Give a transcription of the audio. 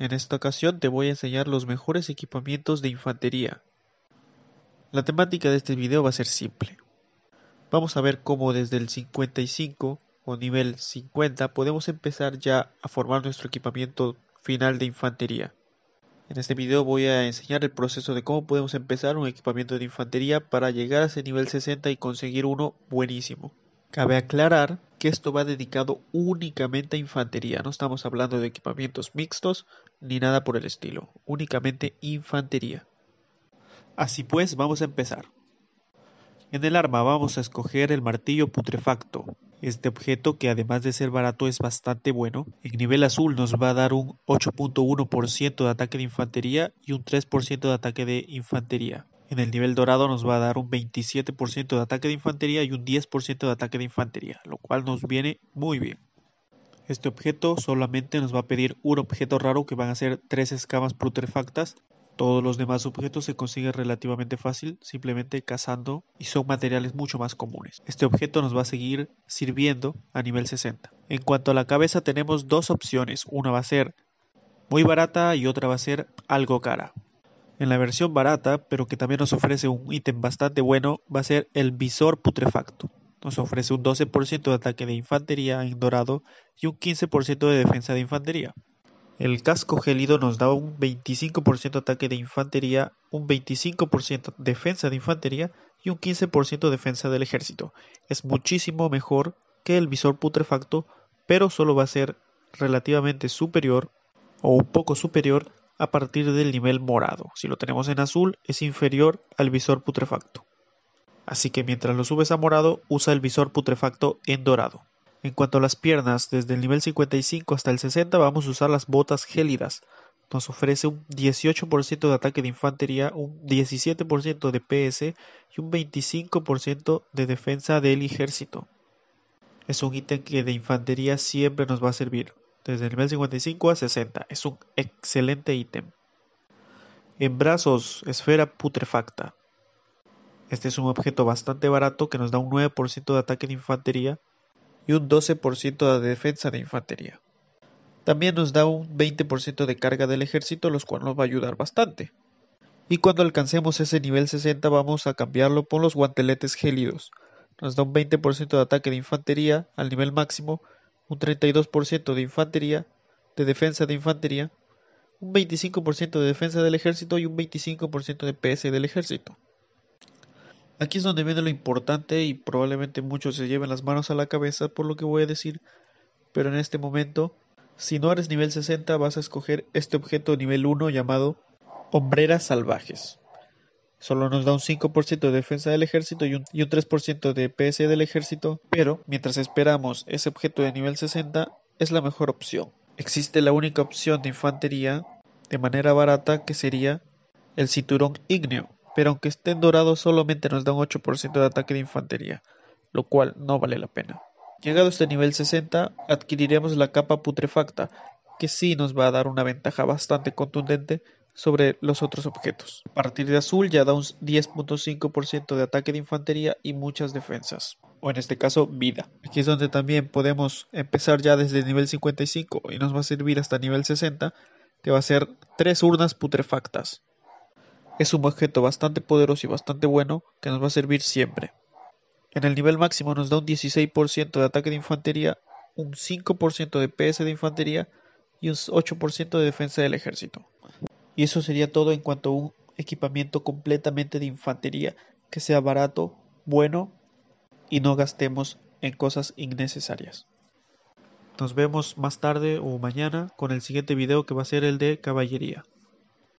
En esta ocasión te voy a enseñar los mejores equipamientos de infantería. La temática de este video va a ser simple. Vamos a ver cómo desde el 55 o nivel 50 podemos empezar ya a formar nuestro equipamiento final de infantería. En este video voy a enseñar el proceso de cómo podemos empezar un equipamiento de infantería para llegar a ese nivel 60 y conseguir uno buenísimo. Cabe aclarar que esto va dedicado únicamente a infantería, no estamos hablando de equipamientos mixtos ni nada por el estilo, únicamente infantería. Así pues, vamos a empezar. En el arma vamos a escoger el martillo putrefacto. Este objeto, que además de ser barato es bastante bueno, en nivel azul nos va a dar un 8.1% de ataque de infantería y un 3% de ataque de infantería. En el nivel dorado nos va a dar un 27% de ataque de infantería y un 10% de ataque de infantería, lo cual nos viene muy bien. Este objeto solamente nos va a pedir un objeto raro que van a ser 3 escamas putrefactas. Todos los demás objetos se consiguen relativamente fácil, simplemente cazando, y son materiales mucho más comunes. Este objeto nos va a seguir sirviendo a nivel 60. En cuanto a la cabeza tenemos dos opciones, una va a ser muy barata y otra va a ser algo cara. En la versión barata, pero que también nos ofrece un ítem bastante bueno, va a ser el visor putrefacto. Nos ofrece un 12% de ataque de infantería en dorado y un 15% de defensa de infantería. El casco gélido nos da un 25% de ataque de infantería, un 25% defensa de infantería y un 15% defensa del ejército. Es muchísimo mejor que el visor putrefacto, pero solo va a ser relativamente superior o un poco superior a partir del nivel morado. Si lo tenemos en azul es inferior al visor putrefacto. Así que mientras lo subes a morado usa el visor putrefacto en dorado. En cuanto a las piernas, desde el nivel 55 hasta el 60 vamos a usar las botas gélidas. Nos ofrece un 18% de ataque de infantería, un 17% de PS y un 25% de defensa del ejército. Es un ítem que de infantería siempre nos va a servir. Desde el nivel 55 a 60. Es un excelente ítem. En brazos, esfera putrefacta. Este es un objeto bastante barato que nos da un 9% de ataque de infantería y un 12% de defensa de infantería. También nos da un 20% de carga del ejército, los cuales nos va a ayudar bastante. Y cuando alcancemos ese nivel 60 vamos a cambiarlo por los guanteletes gélidos. Nos da un 20% de ataque de infantería al nivel máximo, un 32% de infantería, de defensa de infantería, un 25% de defensa del ejército y un 25% de PS del ejército. Aquí es donde viene lo importante y probablemente muchos se lleven las manos a la cabeza por lo que voy a decir, pero en este momento, si no eres nivel 60 vas a escoger este objeto nivel 1 llamado Hombreras Salvajes. Solo nos da un 5% de defensa del ejército y un 3% de PS del ejército, pero mientras esperamos ese objeto de nivel 60 es la mejor opción. Existe la única opción de infantería de manera barata que sería el cinturón ígneo, pero aunque esté en dorado solamente nos da un 8% de ataque de infantería, lo cual no vale la pena. Llegado a este nivel 60 adquiriremos la capa putrefacta, que sí nos va a dar una ventaja bastante contundente sobre los otros objetos. A partir de azul ya da un 10.5% de ataque de infantería y muchas defensas, o en este caso vida. Aquí es donde también podemos empezar ya desde el nivel 55 y nos va a servir hasta nivel 60, que va a ser 3 urnas putrefactas. Es un objeto bastante poderoso y bastante bueno que nos va a servir siempre. En el nivel máximo nos da un 16% de ataque de infantería, un 5% de PS de infantería y un 8% de defensa del ejército. Y eso sería todo en cuanto a un equipamiento completamente de infantería que sea barato, bueno y no gastemos en cosas innecesarias. Nos vemos más tarde o mañana con el siguiente video que va a ser el de caballería.